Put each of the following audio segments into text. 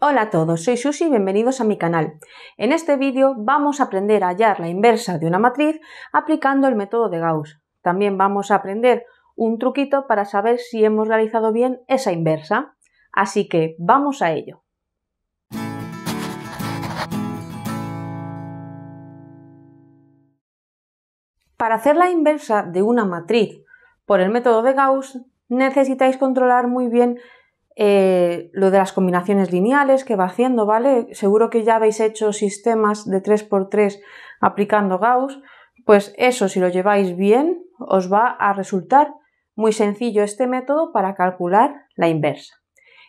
Hola a todos, soy Susi y bienvenidos a mi canal. En este vídeo vamos a aprender a hallar la inversa de una matriz aplicando el método de Gauss. También vamos a aprender un truquito para saber si hemos realizado bien esa inversa. Así que vamos a ello. Para hacer la inversa de una matriz por el método de Gauss necesitáis controlar muy bien lo de las combinaciones lineales que va haciendo, ¿vale? Seguro que ya habéis hecho sistemas de 3×3 aplicando Gauss, pues eso, si lo lleváis bien, os va a resultar muy sencillo este método para calcular la inversa.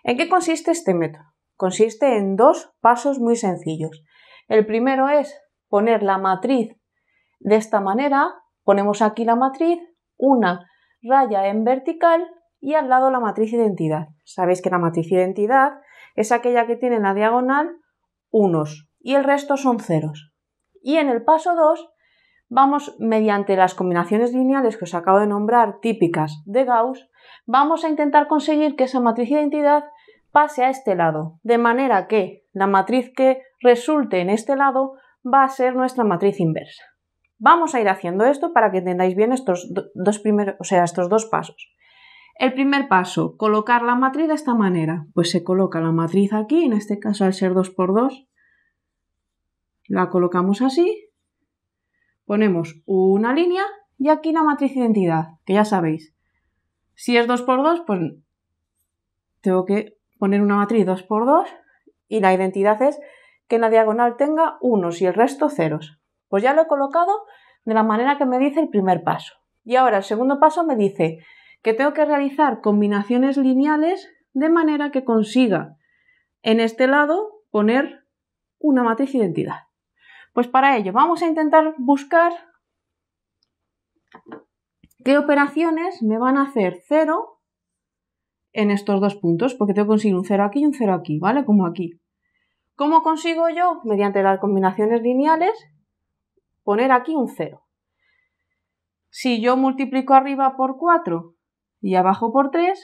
¿En qué consiste este método? Consiste en dos pasos muy sencillos. El primero es poner la matriz de esta manera, ponemos aquí la matriz, una raya en vertical y al lado la matriz identidad. Sabéis que la matriz identidad es aquella que tiene en la diagonal unos y el resto son ceros. Y en el paso 2 vamos, mediante las combinaciones lineales que os acabo de nombrar, típicas de Gauss, vamos a intentar conseguir que esa matriz identidad pase a este lado, de manera que la matriz que resulte en este lado va a ser nuestra matriz inversa. Vamos a ir haciendo esto para que entendáis bien estos dos pasos. El primer paso, colocar la matriz de esta manera. Pues se coloca la matriz aquí, en este caso al ser 2×2, la colocamos así, ponemos una línea y aquí la matriz identidad, que ya sabéis. Si es 2×2, pues tengo que poner una matriz 2×2 y la identidad es que en la diagonal tenga unos y el resto ceros. Pues ya lo he colocado de la manera que me dice el primer paso. Y ahora el segundo paso me dice que tengo que realizar combinaciones lineales de manera que consiga en este lado poner una matriz identidad. Pues para ello vamos a intentar buscar qué operaciones me van a hacer 0 en estos dos puntos, porque tengo que conseguir un 0 aquí y un 0 aquí, ¿vale? Como aquí. ¿Cómo consigo yo? Mediante las combinaciones lineales poner aquí un 0. Si yo multiplico arriba por 4 y abajo por 3,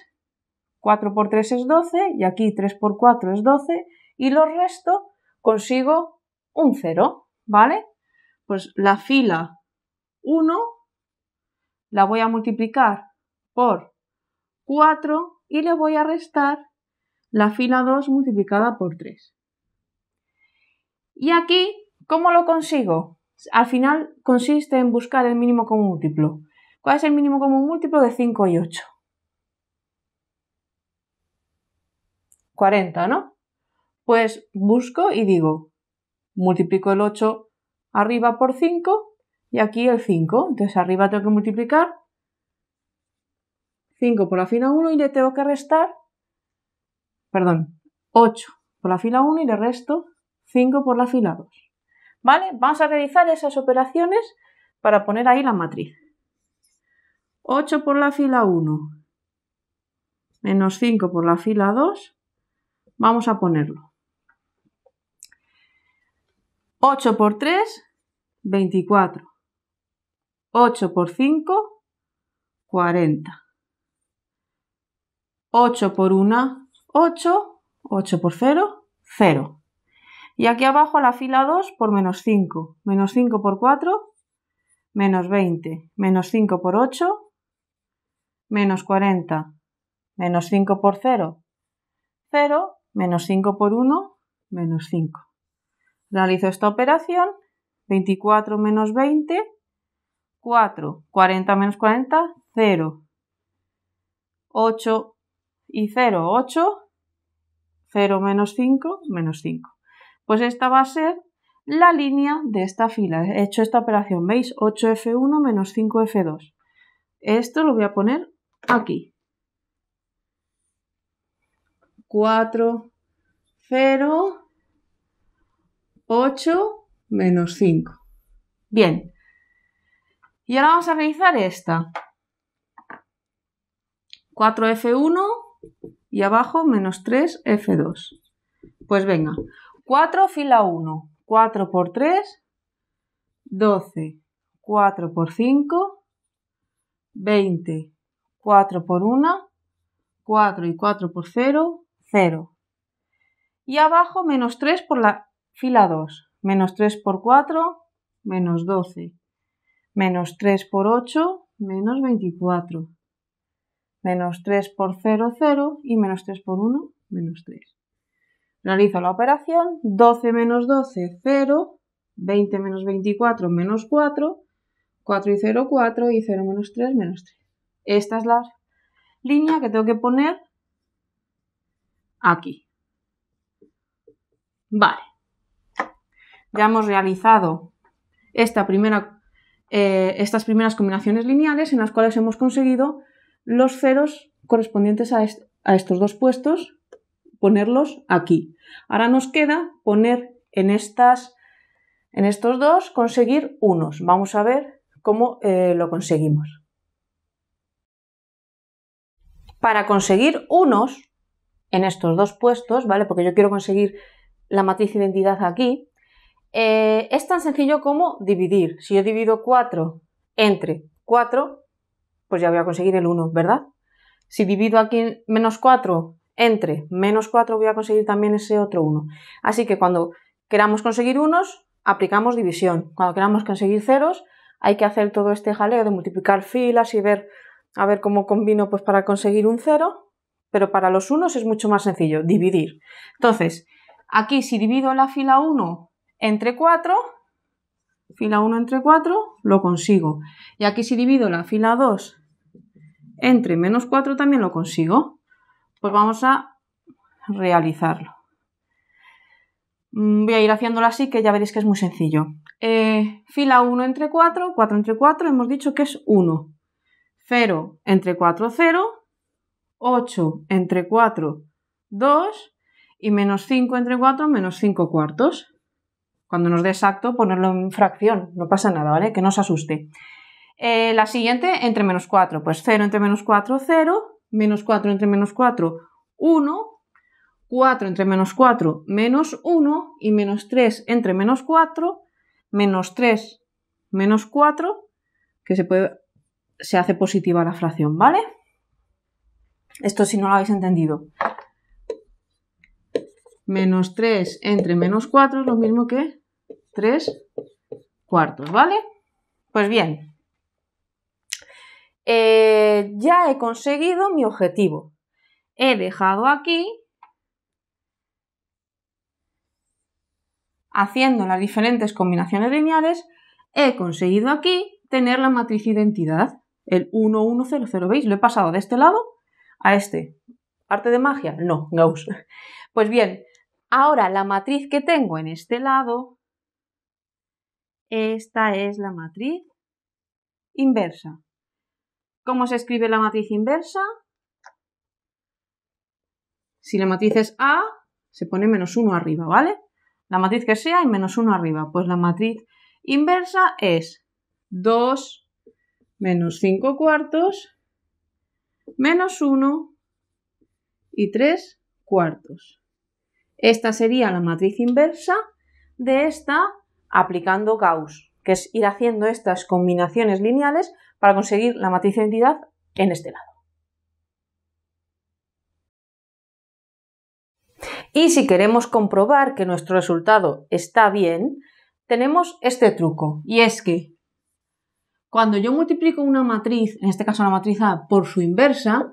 4×3 es 12 y aquí 3×4 es 12 y los resto consigo un 0, ¿vale? Pues la fila 1 la voy a multiplicar por 4 y le voy a restar la fila 2 multiplicada por 3. Y aquí, ¿cómo lo consigo? Al final consiste en buscar el mínimo común múltiplo. ¿Cuál es el mínimo común múltiplo de 5 y 8? 40, ¿no? Pues busco y digo, multiplico el 8 arriba por 5 y aquí el 5. Entonces arriba tengo que multiplicar 5 por la fila 1 y le tengo que restar, 8 por la fila 1 y le resto 5 por la fila 2. ¿Vale? Vamos a realizar esas operaciones para poner ahí la matriz. 8 por la fila 1 menos 5 por la fila 2, vamos a ponerlo. 8 por 3, 24. 8 por 5, 40. 8 por 1, 8. 8 por 0, 0. Y aquí abajo la fila 2 por menos 5. Menos 5 por 4, menos 20. Menos 5 por 8, menos 40. Menos 5 por 0, 0. Menos 5 por 1, menos 5. Realizo esta operación. 24 menos 20, 4. 40 menos 40, 0. 8 y 0, 8. 0 menos 5, menos 5. Pues esta va a ser la línea de esta fila. He hecho esta operación, ¿veis? 8F1 menos 5F2. Esto lo voy a poner aquí. 4, 0, 8, menos 5. Bien. Y ahora vamos a realizar esta. 4F1 y abajo menos 3F2. Pues venga. 4, fila 1, 4 por 3, 12, 4 por 5, 20, 4 por 1, 4 y 4 por 0, 0. y abajo menos 3 por la fila 2, menos 3 por 4, menos 12, menos 3 por 8, menos 24, menos 3 por 0, 0 y menos 3 por 1, menos 3. Realizo la operación, 12 menos 12, 0, 20 menos 24, menos 4, 4 y 0, 4 y 0 menos 3, menos 3. Esta es la línea que tengo que poner aquí. Vale, ya hemos realizado estas primeras combinaciones lineales en las cuales hemos conseguido los ceros correspondientes a estos dos puestos, ponerlos aquí. Ahora nos queda poner en estos dos, conseguir unos. Vamos a ver cómo lo conseguimos. Para conseguir unos en estos dos puestos, ¿vale? Porque yo quiero conseguir la matriz identidad aquí, es tan sencillo como dividir. Si yo divido 4 entre 4, pues ya voy a conseguir el 1, ¿verdad? Si divido aquí menos 4 entre menos 4, voy a conseguir también ese otro 1. Así que cuando queramos conseguir unos, aplicamos división. Cuando queramos conseguir ceros, hay que hacer todo este jaleo de multiplicar filas y ver a ver cómo combino pues para conseguir un cero, pero para los unos es mucho más sencillo, dividir. Entonces, aquí si divido la fila 1 entre 4, fila 1 entre 4, lo consigo. Y aquí si divido la fila 2 entre menos 4 también lo consigo. Pues vamos a realizarlo. Voy a ir haciéndolo así que ya veréis que es muy sencillo. Fila 1 entre 4, 4 entre 4, hemos dicho que es 1. 0 entre 4, 0, 8 entre 4, 2 y menos 5 entre 4, menos 5 cuartos. Cuando nos dé exacto, ponerlo en fracción, no pasa nada, ¿vale? Que no os asuste. La siguiente entre menos 4, pues 0 entre menos 4, 0, menos 4 entre menos 4, 1, 4 entre menos 4, menos 1 y menos 3 entre menos 4, menos 3, menos 4, que se hace positiva la fracción, ¿vale? Esto si no lo habéis entendido. Menos 3 entre menos 4 es lo mismo que 3 cuartos, ¿vale? Pues bien, ya he conseguido mi objetivo. He dejado aquí, haciendo las diferentes combinaciones lineales, he conseguido aquí tener la matriz identidad, el 1, 1, 0, 0, ¿veis? Lo he pasado de este lado a este. ¿Arte de magia? No, Gauss. Pues bien, ahora la matriz que tengo en este lado, esta es la matriz inversa. ¿Cómo se escribe la matriz inversa? Si la matriz es A, se pone menos 1 arriba, ¿vale? La matriz que sea y menos 1 arriba. Pues la matriz inversa es 2 menos 5 cuartos, menos 1 y 3 cuartos. Esta sería la matriz inversa de esta aplicando Gauss, que es ir haciendo estas combinaciones lineales para conseguir la matriz identidad en este lado. Y si queremos comprobar que nuestro resultado está bien, tenemos este truco, y es que cuando yo multiplico una matriz, en este caso la matriz A, por su inversa,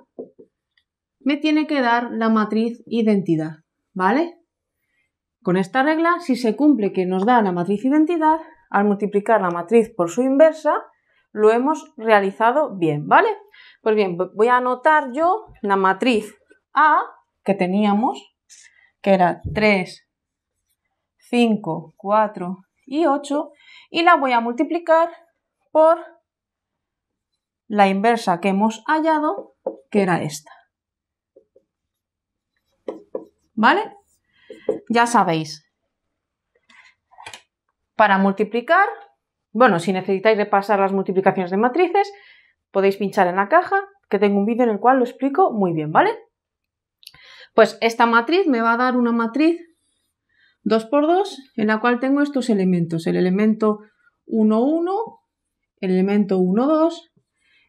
me tiene que dar la matriz identidad, ¿vale? Con esta regla, si se cumple que nos da la matriz identidad, al multiplicar la matriz por su inversa, lo hemos realizado bien, ¿vale? Pues bien, voy a anotar yo la matriz A que teníamos, que era 3, 5, 4 y 8, y la voy a multiplicar por la inversa que hemos hallado, que era esta. ¿Vale? Ya sabéis, para multiplicar, bueno, si necesitáis repasar las multiplicaciones de matrices, podéis pinchar en la caja, que tengo un vídeo en el cual lo explico muy bien, ¿vale? Pues esta matriz me va a dar una matriz 2×2, en la cual tengo estos elementos, el elemento 1, 1, el elemento 1, 2,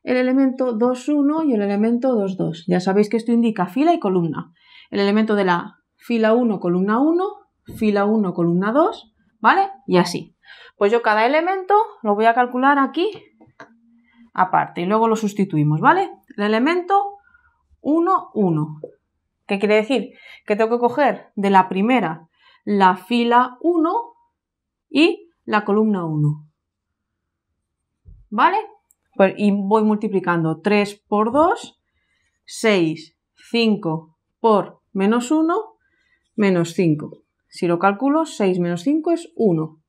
el elemento 2, 1 y el elemento 2, 2. Ya sabéis que esto indica fila y columna. El elemento de la fila 1, columna 1, fila 1, columna 2, ¿vale? Y así. Pues yo cada elemento lo voy a calcular aquí aparte y luego lo sustituimos, ¿vale? El elemento 1, 1. ¿Qué quiere decir? Que tengo que coger de la primera la fila 1 y la columna 1, ¿vale? Pues y voy multiplicando 3 por 2, 6, 5 por menos 1, menos 5. Si lo calculo, 6 menos 5 es 1.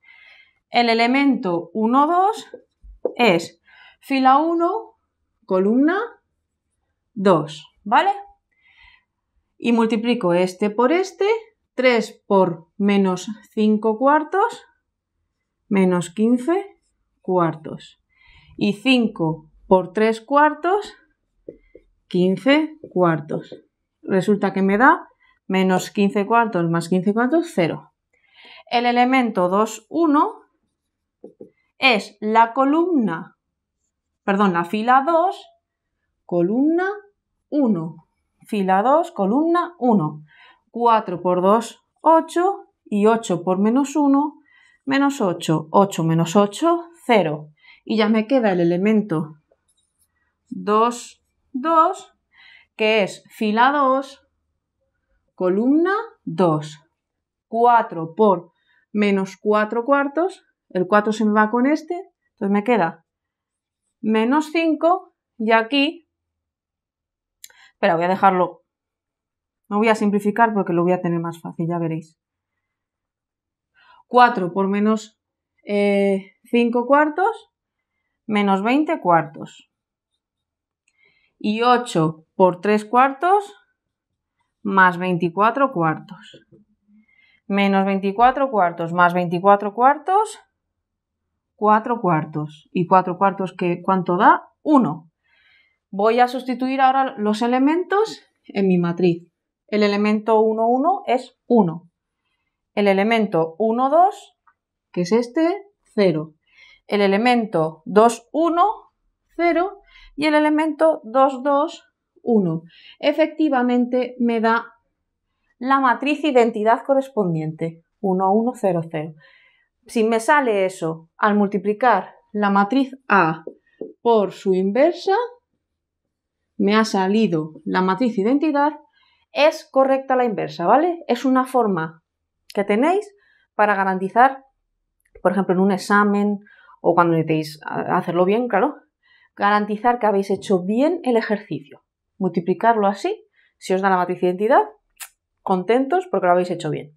El elemento 1, 2 es fila 1, columna 2, ¿vale? Y multiplico este por este, 3 por menos 5 cuartos, menos 15 cuartos. Y 5 por 3 cuartos, 15 cuartos. Resulta que me da menos 15 cuartos más 15 cuartos, 0. El elemento 2, 1 es la columna, perdón, la fila 2, columna 1. Fila 2, columna 1. 4 por 2, 8. Y 8 por menos 1, menos 8. 8 menos 8, 0. Y ya me queda el elemento 2, 2, que es fila 2, columna 2. 4 por menos 4 cuartos, el 4 se me va con este, entonces me queda menos 5 y aquí, espera, voy a dejarlo, no voy a simplificar porque lo voy a tener más fácil, ya veréis. 4 por menos 5 cuartos, menos 20 cuartos. Y 8 por 3 cuartos, más 24 cuartos. Menos 24 cuartos, más 24 cuartos, 4 cuartos. ¿Y 4 cuartos que cuánto da? 1. Voy a sustituir ahora los elementos en mi matriz. El elemento 1, 1 es 1. El elemento 1, 2, que es este, 0. El elemento 2, 1, 0 y el elemento 2, 2, 1. Efectivamente me da la matriz identidad correspondiente, 1, 1, 0, 0. Si me sale eso al multiplicar la matriz A por su inversa, me ha salido la matriz identidad, es correcta la inversa, ¿vale? Es una forma que tenéis para garantizar, por ejemplo, en un examen o cuando necesitéis hacerlo bien, claro, garantizar que habéis hecho bien el ejercicio. Multiplicarlo así, si os da la matriz de identidad, contentos porque lo habéis hecho bien.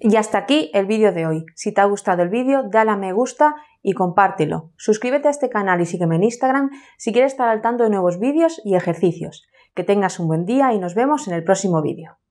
Y hasta aquí el vídeo de hoy. Si te ha gustado el vídeo, dale a me gusta y compártelo. Suscríbete a este canal y sígueme en Instagram si quieres estar al tanto de nuevos vídeos y ejercicios. Que tengas un buen día y nos vemos en el próximo vídeo.